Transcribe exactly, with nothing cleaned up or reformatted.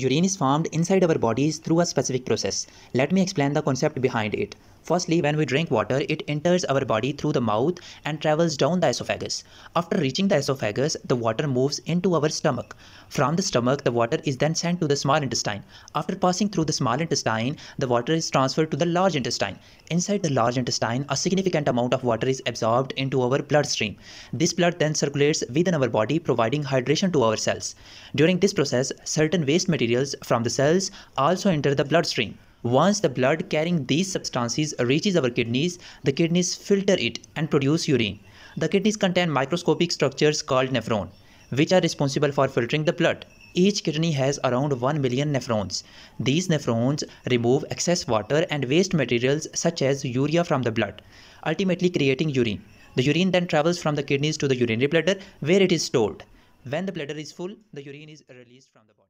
Urine is formed inside our bodies through a specific process. Let me explain the concept behind it. Firstly, when we drink water, it enters our body through the mouth and travels down the esophagus. After reaching the esophagus, the water moves into our stomach. From the stomach, the water is then sent to the small intestine. After passing through the small intestine, the water is transferred to the large intestine. Inside the large intestine, a significant amount of water is absorbed into our bloodstream. This blood then circulates within our body, providing hydration to our cells. During this process, certain waste materials from the cells also enter the bloodstream. Once the blood carrying these substances reaches our kidneys, the kidneys filter it and produce urine. The kidneys contain microscopic structures called nephron, which are responsible for filtering the blood. Each kidney has around one million nephrons. These nephrons remove excess water and waste materials such as urea from the blood, ultimately creating urine. The urine then travels from the kidneys to the urinary bladder, where it is stored. When the bladder is full, the urine is released from the body.